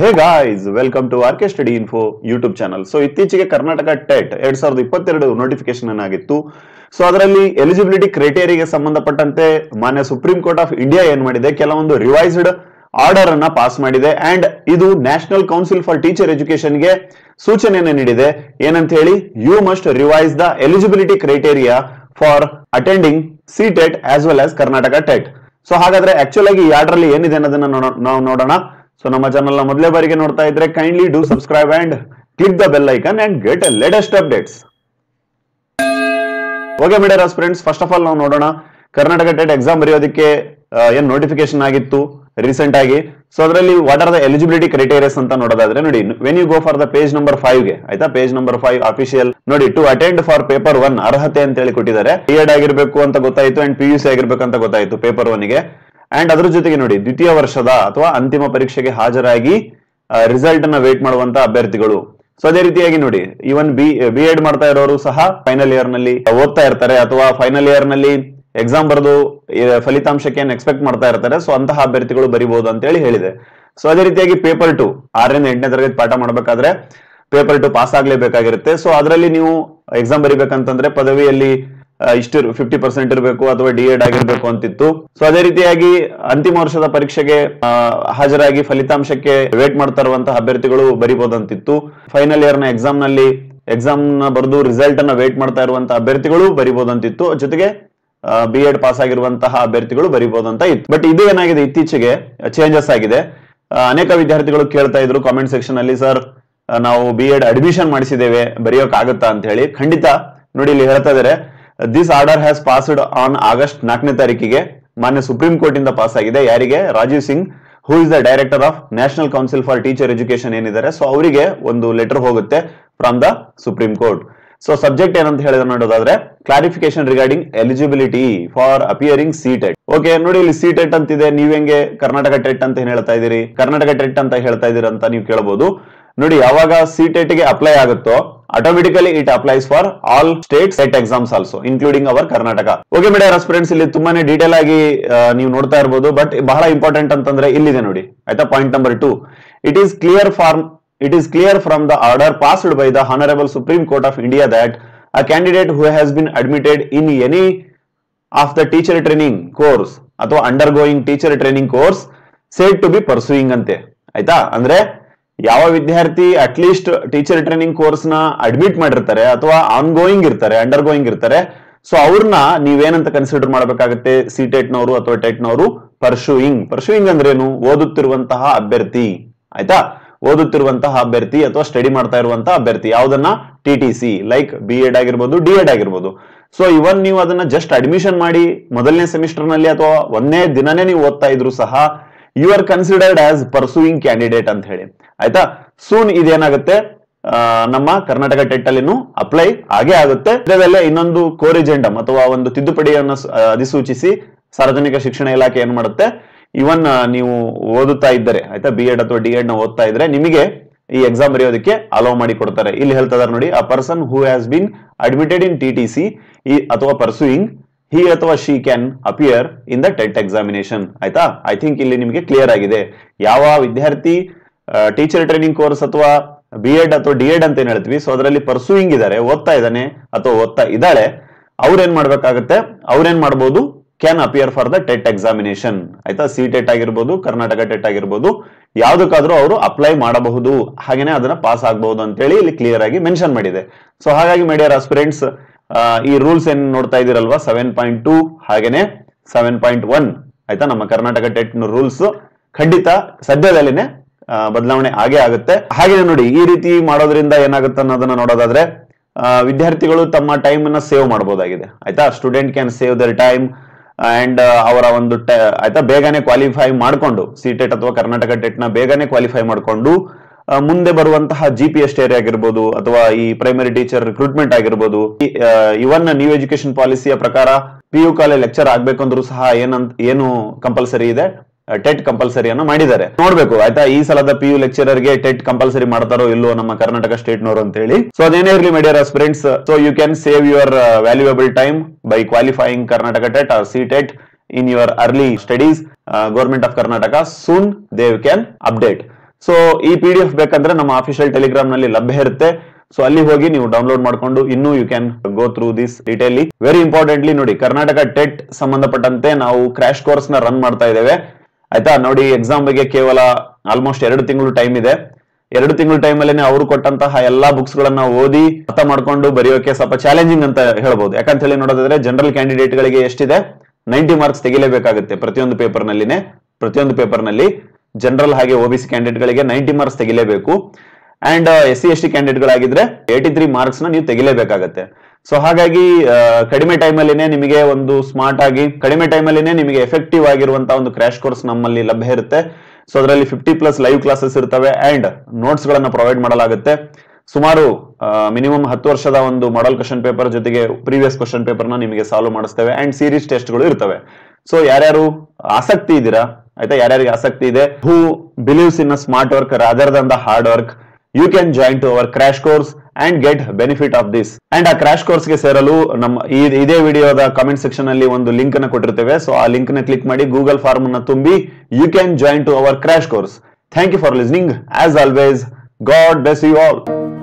Hey guys, welcome to R K study info YouTube channel. So ಇತ್ತೀಚೆಗೆ Karnataka TET 2022 notification ಆಗಿತ್ತು. So ಅದರಲ್ಲಿ eligibility ಕ್ರೈಟೇರಿಯಾಗೆ ಸಂಬಂಧಪಟ್ಟಂತೆ ಮಾನ್ಯ ಸುಪ್ರೀಂ ಕೋರ್ಟ್ ಆಫ್ ಇಂಡಿಯಾ ಏನ್ ಮಾಡಿದೆ, ಕೆಲವೊಂದು ರಿವೈಸ್ಡ್ ಆರ್ಡರ್ ಅನ್ನ ಪಾಸ್ ಮಾಡಿದೆ. ಅಂಡ್ ಇದು national council for teacher education ಗೆ ಸೂಚನೆಯನ್ನು ನೀಡಿದೆ. ಏನಂತ ಹೇಳಿ, you must revise the eligibility criteria for attending C TET as well as Karnataka TET. So ಹಾಗಾದ್ರೆ ಆಕ್ಚುಲ್ ಆಗಿ ಈ ಆರ್ಡರ್ ಅಲ್ಲಿ ಏನಿದೆ ಅನ್ನೋದನ್ನ ನಾವು ನೋಡೋಣ. ಸೊ ನಮ್ಮ ಚಾನಲ್ ನ ಮೊದಲೇ ಬಾರಿಗೆ ನೋಡ್ತಾ ಇದ್ರೆ kindly do subscribe and click the bell icon and get latest updates. Okay ಮೇಡರ್ಸ್ friends, first of all ನಾವು ನೋಡೋಣ ಕರ್ನಾಟಕ ಟೆಟ್ ಎಕ್ಸಾಮ್ ಬರೆಯೋದಕ್ಕೆ ಏನ್ ನೋಟಿಫಿಕೇಶನ್ ಆಗಿತ್ತು ರೀಸೆಂಟ್ ಆಗಿ. ಸೊ ಅದರಲ್ಲಿ what are the eligibility criterias ಅಂತ ನೋಡೋದಾದ್ರೆ ನೋಡಿ, when you go for the page number 5 ಗೆ, ಆಯ್ತಾ, ಪೇಜ್ ನಂಬರ್ 5 ಅಫಿಷಿಯಲ್ ನೋಡಿ, ಟು ಅಟೆಂಡ್ ಫಾರ್ ಪೇಪರ್ 1 ಅರ್ಹತೆ ಅಂತ ಹೇಳಿ ಕೊಟ್ಟಿದ್ದಾರೆ. B.ED ಆಗಿರ್ಬೇಕು ಅಂತ ಗೊತ್ತಾಯ್ತು ಅಂಡ್ PUC ಆಗಿರ್ಬೇಕು ಅಂತ ಗೊತ್ತಾಯ್ತು ಪೇಪರ್ 1 ಗೆ. ಅಂಡ್ ಅದ್ರ ಜೊತೆಗೆ ನೋಡಿ, ದ್ವಿತೀಯ ವರ್ಷದ ಅಥವಾ ಅಂತಿಮ ಪರೀಕ್ಷೆಗೆ ಹಾಜರಾಗಿ ರಿಸಲ್ಟ್ ಅನ್ನ ವೇಟ್ ಮಾಡುವಂತ ಅಭ್ಯರ್ಥಿಗಳು. ಸೊ ಅದೇ ರೀತಿಯಾಗಿ ನೋಡಿ, ಈವನ್ B.ED ಮಾಡ್ತಾ ಇರೋರು ಸಹ ಫೈನಲ್ ಇಯರ್ ನಲ್ಲಿ ಓದ್ತಾ ಇರ್ತಾರೆ ಅಥವಾ ಫೈನಲ್ ಇಯರ್ ನಲ್ಲಿ ಎಕ್ಸಾಮ್ ಬರೆದು ಫಲಿತಾಂಶಕ್ಕೆ ಏನ್ ಎಕ್ಸ್ಪೆಕ್ಟ್ ಮಾಡ್ತಾ ಇರ್ತಾರೆ, ಸೊ ಅಂತಹ ಅಭ್ಯರ್ಥಿಗಳು ಬರಿಬಹುದು ಅಂತ ಹೇಳಿ ಹೇಳಿದೆ. ಸೊ ಅದೇ ರೀತಿಯಾಗಿ ಪೇಪರ್ 2 6ನೇ 8ನೇ ತರಗತಿ ಪಾಠ ಮಾಡ್ಬೇಕಾದ್ರೆ ಪೇಪರ್ 2 ಪಾಸ್ ಆಗ್ಲೇಬೇಕಾಗಿರುತ್ತೆ. ಸೊ ಅದರಲ್ಲಿ ನೀವು ಎಕ್ಸಾಮ್ ಬರಿಬೇಕಂತಂದ್ರೆ ಪದವಿಯಲ್ಲಿ ಇಷ್ಟು 50% ಇರಬೇಕು ಅಥವಾ D.ED ಆಗಿರ್ಬೇಕು ಅಂತಿತ್ತು. ಸೊ ಅದೇ ರೀತಿಯಾಗಿ ಅಂತಿಮ ವರ್ಷದ ಪರೀಕ್ಷೆಗೆ ಹಾಜರಾಗಿ ಫಲಿತಾಂಶಕ್ಕೆ ವೇಟ್ ಮಾಡ್ತಾ ಇರುವಂತಹ ಅಭ್ಯರ್ಥಿಗಳು ಬರಿಬಹುದಂತಿತ್ತು. ಫೈನಲ್ ಇಯರ್ ನ ಎಕ್ಸಾಮ್ ನಲ್ಲಿ ಎಕ್ಸಾಮ್ ನ ಬರೆದು ರಿಸಲ್ಟ್ ಅನ್ನ ವೇಟ್ ಮಾಡ್ತಾ ಇರುವಂತಹ ಅಭ್ಯರ್ಥಿಗಳು ಬರಿಬಹುದಂತಿತ್ತು. ಜೊತೆಗೆ B.ED ಪಾಸ್ ಆಗಿರುವಂತಹ ಅಭ್ಯರ್ಥಿಗಳು ಬರಿಬಹುದಂತ ಇತ್ತು. ಬಟ್ ಇದು ಏನಾಗಿದೆ, ಇತ್ತೀಚೆಗೆ ಚೇಂಜಸ್ ಆಗಿದೆ. ಅನೇಕ ವಿದ್ಯಾರ್ಥಿಗಳು ಕೇಳ್ತಾ ಇದ್ರು ಕಾಮೆಂಟ್ ಸೆಕ್ಷನ್ ಅಲ್ಲಿ, ಸರ್ ನಾವು B.ED ಅಡ್ಮಿಷನ್ ಮಾಡಿಸಿದ್ದೇವೆ, ಬರೆಯೋಕ್ ಆಗುತ್ತಾ ಅಂತ ಹೇಳಿ. ಖಂಡಿತ ನೋಡಿ, ಇಲ್ಲಿ ಹೇಳ್ತಾ ಇದಾರೆ, this order has passed on August 4ನೇ ತಾರೀಕಿಗೆ ಮಾನ್ಯ ಸುಪ್ರೀಂ ಕೋರ್ಟ್ ಇಂದ ಪಾಸ್ ಆಗಿದೆ. ಯಾರಿಗೆ? Rajeev Singh, who is the director of national council for teacher education ಏನಿದ್ದಾರೆ, ಸೊ ಅವರಿಗೆ ಒಂದು ಲೆಟರ್ ಹೋಗುತ್ತೆ from the supreme court. So subject ಏನಂತ ಹೇಳಿದ್ರೆ ನೋಡೋದಾದ್ರೆ, clarification regarding eligibility for appearing CTET. Okay ನೋಡಿ, ಇಲ್ಲಿ CTET ಅಂತಿದೆ, ನೀವ್ ಹೆಂಗೆ ಕರ್ನಾಟಕ ಟೆಟ್ ಅಂತ ಹೇಳ್ತಾ ಇದೀರಿ, ಕರ್ನಾಟಕ ಟೆಟ್ ಅಂತ ಹೇಳ್ತಾ ಇದೀರ ಅಂತ ನೀವು ಕೇಳಬಹುದು. ನೋಡಿ, ಯಾವಾಗ CTET ಗೆ ಅಪ್ಲೈ ಆಗುತ್ತೋ automatically it applies for all state set exams also including our Karnataka. Okay ಮೇಡರ್ಸ್ friends, ಇಲ್ಲಿ ತುಂಬಾನೇ ಡೀಟೇಲ್ ಆಗಿ ನೀವು ನೋಡ್ತಾ ಇರಬಹುದು. ಬಟ್ ಬಹಳ ಇಂಪಾರ್ಟೆಂಟ್ ಅಂತಂದ್ರೆ ಇಲ್ಲಿದೆ ನೋಡಿ, ಆಯ್ತಾ, point number 2, it is clear from the order passed by the honorable Supreme Court of India that a candidate who has been admitted in any of the teacher training course ಅಥವಾ undergoing teacher training course said to be pursuing ಅಂತೆ, ಆಯ್ತಾ. ಅಂದ್ರೆ ಯಾವ ವಿದ್ಯಾರ್ಥಿ at least teacher training course ನ admit ಮಾಡಿರ್ತಾರೆ ಅಥವಾ ongoing ಇರ್ತಾರೆ, ಅಂಡರ್ ಗೋಯಿಂಗ್ ಇರ್ತಾರೆ, ಸೊ ಅವ್ರನ್ನ ನೀವೇನಂತ ಕನ್ಸಿಡರ್ ಮಾಡಬೇಕಾಗುತ್ತೆ, CTET ನವರು ಅಥವಾ ಟೆಟ್ ನವರು ಪರ್ಶೂಯಿಂಗ್ ಅಂದ್ರೇನು, ಓದುತ್ತಿರುವಂತಹ ಅಭ್ಯರ್ಥಿ, ಆಯ್ತಾ, ಓದುತ್ತಿರುವಂತಹ ಅಭ್ಯರ್ಥಿ ಅಥವಾ ಸ್ಟಡಿ ಮಾಡ್ತಾ ಇರುವಂತಹ ಅಭ್ಯರ್ಥಿ, ಯಾವ್ದನ್ನ TTC ಲೈಕ್ B.ED ಆಗಿರ್ಬೋದು, D.ED ಆಗಿರ್ಬೋದು. ಸೊ ಇವನ್ ನೀವು ಅದನ್ನ ಜಸ್ಟ್ ಅಡ್ಮಿಷನ್ ಮಾಡಿ ಮೊದಲನೇ ಸೆಮಿಸ್ಟರ್ ನಲ್ಲಿ ಅಥವಾ 1ನೇ ದಿನನೇ ನೀವು ಓದ್ತಾ ಇದ್ರು ಸಹ you are considered as pursuing candidate ಅಂತ ಹೇಳಿ, ಆಯ್ತಾ. ಸೂನ್ ಇದೇನಾಗುತ್ತೆ, ನಮ್ಮ ಕರ್ನಾಟಕ ಟೆಟ್ ಅಲ್ಲಿನೂ ಅಪ್ಲೈ ಹಾಗೆ ಆಗುತ್ತೆ. ಇದರಲ್ಲೇ ಇನ್ನೊಂದು ಕೋರಿಜೆಂಡಮ್ ಅಥವಾ ಒಂದು ತಿದ್ದುಪಡಿಯನ್ನು ಅಧಿಸೂಚಿಸಿ ಸಾರ್ವಜನಿಕ ಶಿಕ್ಷಣ ಇಲಾಖೆ ಏನ್ ಮಾಡುತ್ತೆ, ಇವನ್ ನೀವು ಓದುತ್ತಾ ಇದ್ದರೆ, ಆಯ್ತಾ, B.ED ಅಥವಾ D.ED ನ ಓದ್ತಾ ಇದ್ರೆ ನಿಮಗೆ ಈ ಎಕ್ಸಾಮ್ ಬರೆಯೋದಕ್ಕೆ ಅಲೋ ಮಾಡಿ ಕೊಡ್ತಾರೆ. ಇಲ್ಲಿ ಹೇಳ್ತಾ ಇದಾರೆ ನೋಡಿ, a person who has been admitted in TTC ಅಥವಾ ಪರ್ಸೂಯಿಂಗ್, he ಅಥವಾ she can appear in the TET examination, ಆಯ್ತಾ. ಐ ಥಿಂಕ್ ಇಲ್ಲಿ ನಿಮಗೆ ಕ್ಲಿಯರ್ ಆಗಿದೆ, ಯಾವ ವಿದ್ಯಾರ್ಥಿ ಟೀಚರ್ ಟ್ರೈನಿಂಗ್ ಕೋರ್ಸ್ ಅಥವಾ B.ED ಅಥವಾ D.ED ಅಂತ ಏನ್ ಹೇಳ್ತೀವಿ, ಸೊ ಅದರಲ್ಲಿ ಪರ್ಸೂಯಿಂಗ್ ಇದಾರೆ, ಓದ್ತಾ ಇದ್ದಾನೆ ಅಥವಾ ಓದ್ತಾ ಇದ್ದಾಳೆ, ಅವ್ರೇನ್ ಮಾಡ್ಬೇಕಾಗತ್ತೆ, ಅವ್ರೇನ್ ಮಾಡ್ಬೋದು, can appear for the TET examination, ಆಯ್ತಾ. CTET ಆಗಿರ್ಬೋದು, ಕರ್ನಾಟಕ ಟೆಟ್ ಆಗಿರ್ಬೋದು, ಯಾವ್ದಕ್ಕಾದ್ರೂ ಅವರು ಅಪ್ಲೈ ಮಾಡಬಹುದು, ಹಾಗೇನೆ ಅದನ್ನ ಪಾಸ್ ಆಗಬಹುದು ಅಂತೇಳಿ ಇಲ್ಲಿ ಕ್ಲಿಯರ್ ಆಗಿ ಮೆನ್ಷನ್ ಮಾಡಿದೆ. ಸೊ ಹಾಗಾಗಿ ಮೇಡಿಯರ್ ಆಸ್ಪಿರೆಂಟ್ಸ್, ಈ ರೂಲ್ಸ್ ಏನ್ ನೋಡ್ತಾ ಇದೀರಲ್ವಾ, 7.2 ಹಾಗೇನೆ 7.1, ಆಯ್ತಾ, ನಮ್ಮ ಕರ್ನಾಟಕ ಟೆಟ್ ರೂಲ್ಸ್ ಖಂಡಿತ ಸದ್ಯದಲ್ಲಿನೇ ಬದಲಾವಣೆ ಆಗೇ ಆಗುತ್ತೆ. ಹಾಗೇನೆ ನೋಡಿ, ಈ ರೀತಿ ಮಾಡೋದ್ರಿಂದ ಏನಾಗುತ್ತೆ ಅನ್ನೋದನ್ನ ನೋಡೋದಾದ್ರೆ, ವಿದ್ಯಾರ್ಥಿಗಳು ತಮ್ಮ ಟೈಮ್ ಅನ್ನ ಸೇವ್ ಮಾಡಬಹುದಾಗಿದೆ, ಆಯ್ತಾ. Student can save their time and ಅವರ ಒಂದು, ಆಯ್ತಾ, ಬೇಗನೆ ಕ್ವಾಲಿಫೈ ಮಾಡಿಕೊಂಡು CTET ಅಥವಾ ಕರ್ನಾಟಕ ಟೆಟ್ ನ ಬೇಗನೆ ಕ್ವಾಲಿಫೈ ಮಾಡಿಕೊಂಡು ಮುಂದೆ ಬರುವಂತಹ GPST ಆಗಿರ್ಬೋದು ಅಥವಾ ಈ ಪ್ರೈಮರಿ ಟೀಚರ್ ರಿಕ್ರೂಟ್ಮೆಂಟ್ ಆಗಿರ್ಬೋದು, ಇವನ್ ನ್ಯೂ ಎಜುಕೇಶನ್ ಪಾಲಿಸಿಯ ಪ್ರಕಾರ PU ಕಾಲೇಜ್ ಲೆಕ್ಚರ್ ಆಗ್ಬೇಕಂದ್ರೂ ಸಹ ಏನು ಕಂಪಲ್ಸರಿ ಇದೆ, ಟೆಟ್ ಕಂಪಲ್ಸರಿ ಅನ್ನ ಮಾಡಿದ್ದಾರೆ. ನೋಡ್ಬೇಕು, ಆಯ್ತಾ, ಈ ಸಲದ PU ಲೆಕ್ಚರರ್ ಗೆ ಟೆಟ್ ಕಂಪಲ್ಸರಿ ಮಾಡ್ತಾರೋ ಇಲ್ಲೋ ನಮ್ಮ ಕರ್ನಾಟಕ ಸ್ಟೇಟ್ ನವರು ಅಂತ ಹೇಳಿ. ಸೊ ಅದೇನೇ ಇರ್ಲಿ my dear aspirants, so you can save your valuable time by qualifying Karnataka TET or CTET in your early studies. Government of Karnataka soon they can update. So PDF बेकंद्रे नम्म ऑफिशियल टेलीग्राम नल्ली लभ्य इरुत्ते सो अल्ली होगी नीवु डाउनलोड माड्कोंडु इन्नू you can go through this detail very importantly नोडी कर्नाटक टेट संबंधपಟ್ಟಂತೆ ನಾವು ಕ್ರಾಶ್ ಕೋರ್ಸ್ ನ ರನ್ ಮಾಡ್ತಾ ಇದ್ದೇವೆ ಆಯ್ತಾ ನೋಡಿ ಎಕ್ಸಾಮ್ ಬಗ್ಗೆ ಕೇವಲ ಆಲ್ಮೋಸ್ಟ್ 2 ತಿಂಗಳು ಟೈಮ್ ಇದೆ 2 ತಿಂಗಳು ಟೈಮ್ ಅಲ್ಲಿನೇ ಅವರು ಕೊಟ್ಟಂತ ಎಲ್ಲಾ ಬುಕ್ಸ್ ಗಳನ್ನು ಓದಿ ಅರ್ಥ ಮಾಡ್ಕೊಂಡು ಬರೆಯೋಕೆ ಸ್ವಲ್ಪ ಚಾಲೆಂಜಿಂಗ್ ಅಂತ ಹೇಳಬಹುದು ಯಾಕಂತ ಹೇಳಿ ನೋಡೋದಾದ್ರೆ ಜನರಲ್ ಕ್ಯಾಂಡಿಡೇಟ್ ಗಳಿಗೆ ಎಷ್ಟಿದೆ 90 ಮಾರ್ಕ್ಸ್ ತೆಗಿಲೇಬೇಕಾಗುತ್ತೆ ಪ್ರತಿಯೊಂದು ಪೇಪರ್ ನಲ್ಲಿನೇ ಪ್ರತಿಯೊಂದು ಪೇಪರ್ ನಲ್ಲಿ ಜನರಲ್ ಹಾಗೆ ಓಬಿಸಿ ಕ್ಯಾಂಡಿಡೇಟ್ ಗಳಿಗೆ 90 ಮಾರ್ಕ್ಸ್ ತೆಗಿಲೇಬೇಕು and SC ST candidate 83 marks तेगीले सो कड़मे टाइम स्मार्ट आगे कड़मे टाइम एफेक्टिव आगे क्रैश कोर्स नम्मली लभ्य सो अदरल्ली 50 plus live classes and notes provide सुमारु मिनिमम 10 वर्षद मॉडल क्वेश्चन पेपर जोतेगे प्रीवियस क्वेश्चन पेपर ना सॉल्व माडिस्तेवे एंड सीरीज टेस्ट सो यार्यारू आसक्ति इद्दीरा आयता यार्यारिगे आसक्ति इदे who believes in smart work rather than the hard work You can join to our crash course and get benefit of this. And a crash course के सेरलू नम इदे वीडियो दा कमेंट सेक्शन अल्ली ओंदु लिंक ना कोट्टिर्तेवे सो आ link ना click माडि गूगल फॉर्म ना तुम्बी You can join to our crash course. Thank you for listening. As always, God bless you all.